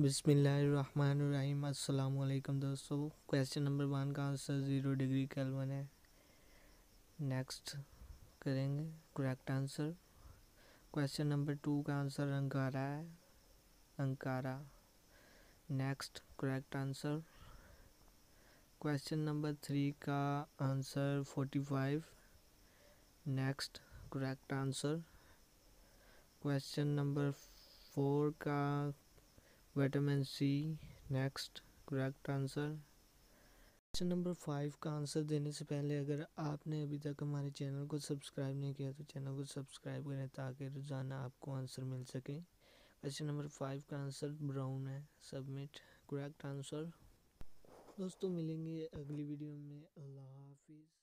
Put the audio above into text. बिस्मिल्लाहिर्रहमानिर्रहीम। अस्सलाम वालेकुम दोस्तों, क्वेश्चन नंबर 1 का आंसर 0 डिग्री केल्विन है। नेक्स्ट करेंगे करेक्ट आंसर। क्वेश्चन नंबर 2 का आंसर अंगारा है, Ankara. Next correct answer. Question number 3 का answer 45। Next correct answer. Question number 4 का vitamin C. Next correct answer. Question number 5 का answer देने से पहले अगर आपने अभी तक हमारे चैनल को सब्सक्राइब नहीं किया तो चैनल को सब्सक्राइब करें ताकि रोज़ाना आपको आंसर मिल सके। क्वेश्चन नंबर 5 का आंसर ब्राउन है। Submit correct answer. दोस्तों मिलेंगे अगली वीडियो में। अल्लाह हाफिज़।